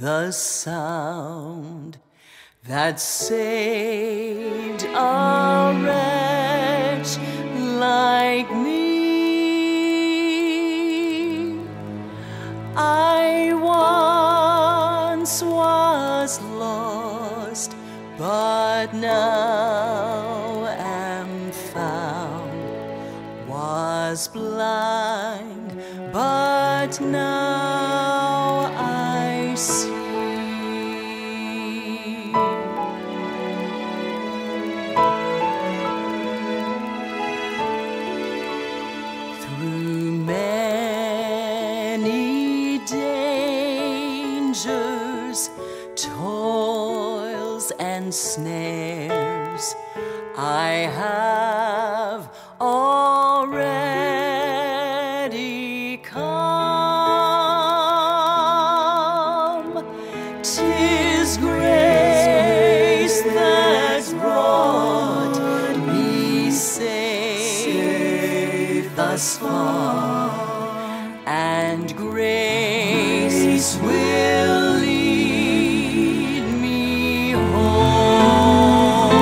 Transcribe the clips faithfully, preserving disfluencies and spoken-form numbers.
the sound that saved a wretch like me. I once was lost, but now am found, was blind, but now I see. Through many dangers, toils and snares, I have already come. 'Tis grace that's brought me safe thus far, and grace will lead me home.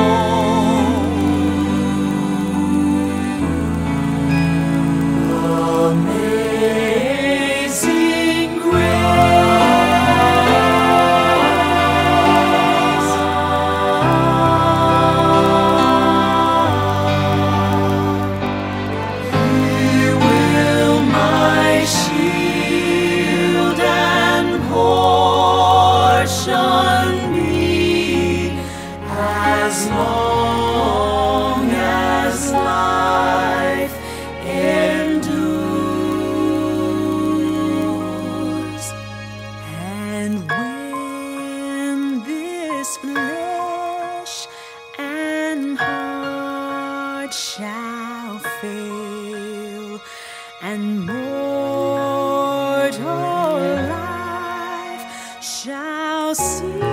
Amazing grace, you will my shield and portion be, as long as life endures. And when this flesh and heart shall fail, and mortal life shall cease,